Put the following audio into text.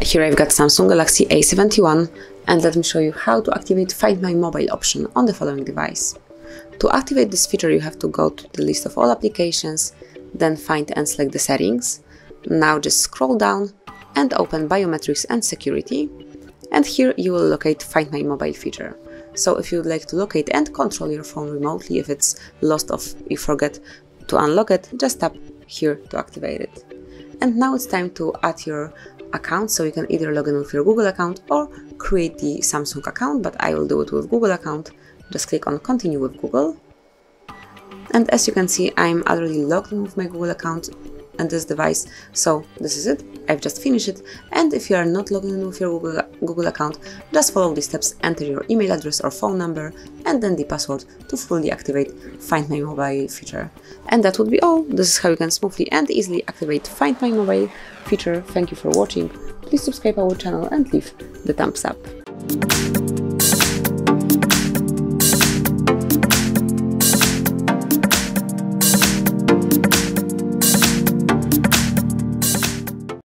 Here I've got Samsung Galaxy A71 and let me show you how to activate Find My Mobile option on the following device. To activate this feature you have to go to the list of all applications, then find and select the settings. Now just scroll down and open biometrics and security, and here you will locate Find My Mobile feature. So if you would like to locate and control your phone remotely, if it's lost or you forget to unlock it, just tap here to activate it. And now it's time to add your account, so you can either log in with your Google account or create the Samsung account, but I will do it with Google account. Just click on continue with Google, and as you can see I'm already logged in with my Google account and this device, so this is it, I've just finished it. And if you are not logged in with your Google account, just follow these steps, enter your email address or phone number and then the password to fully activate Find My Mobile feature. And that would be all. This is how you can smoothly and easily activate Find My Mobile feature. Thank you for watching, please subscribe our channel and leave the thumbs up.